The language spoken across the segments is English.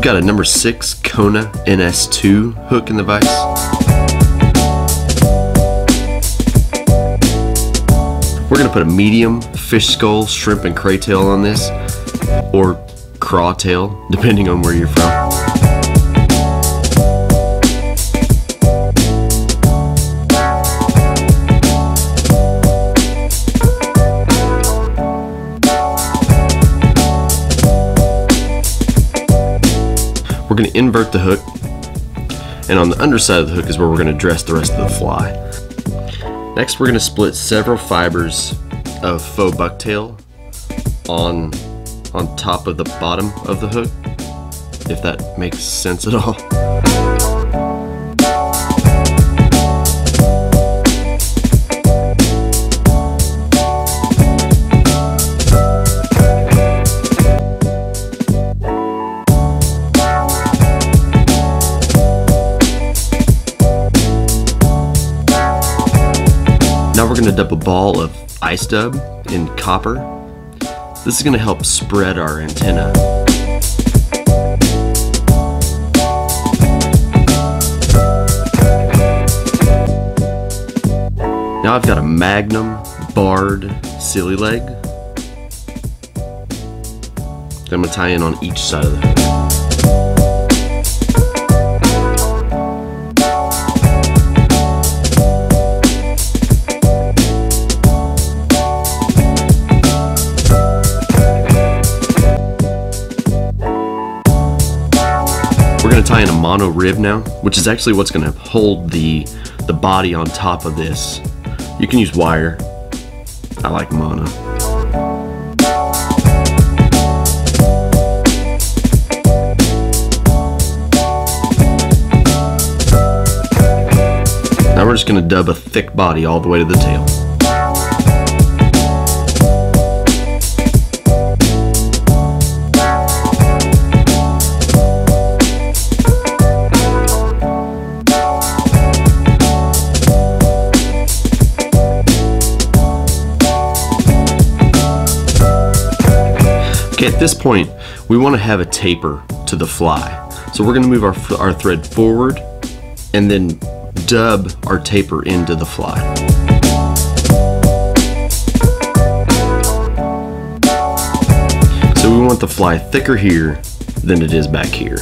We've got a number 6 Kona NS2 hook in the vise. We're gonna put a medium fish skull, shrimp, and craytail on this, or crawtail, depending on where you're from. We're going to invert the hook, and on the underside of the hook is where we're going to dress the rest of the fly. Next, we're going to split several fibers of faux bucktail on top of the bottom of the hook, if that makes sense at all. Now we're going to dip a ball of Ice Dub in copper. This is going to help spread our antenna. Now I've got a magnum barred silly leg that I'm going to tie in on each side of the hook. We're going to tie in a mono rib now, which is actually what's going to hold the body on top of this. You can use wire. I like mono. Now we're just going to dub a thick body all the way to the tail. Okay, at this point, we want to have a taper to the fly. So we're going to move our thread forward and then dub our taper into the fly. So we want the fly thicker here than it is back here.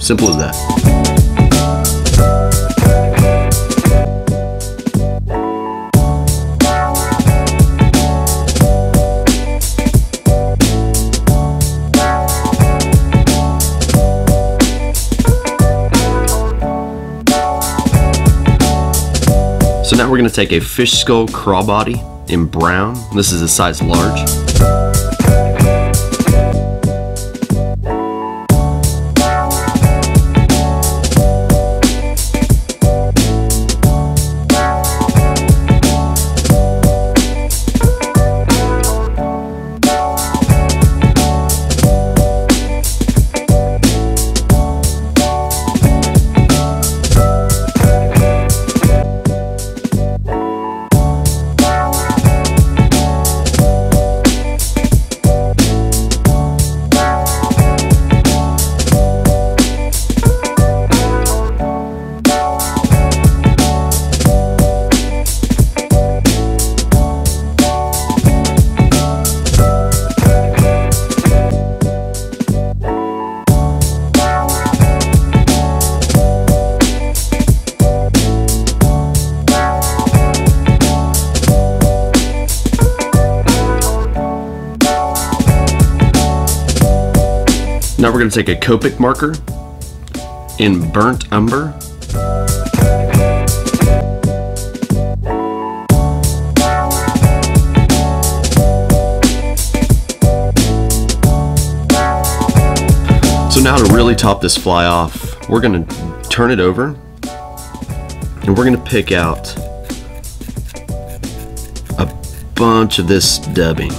Simple as that. So now we're going to take a fish skull craw body in brown. This is a size large. Now we're going to take a Copic marker in burnt umber. So now to really top this fly off, we're going to turn it over and we're going to pick out a bunch of this dubbing.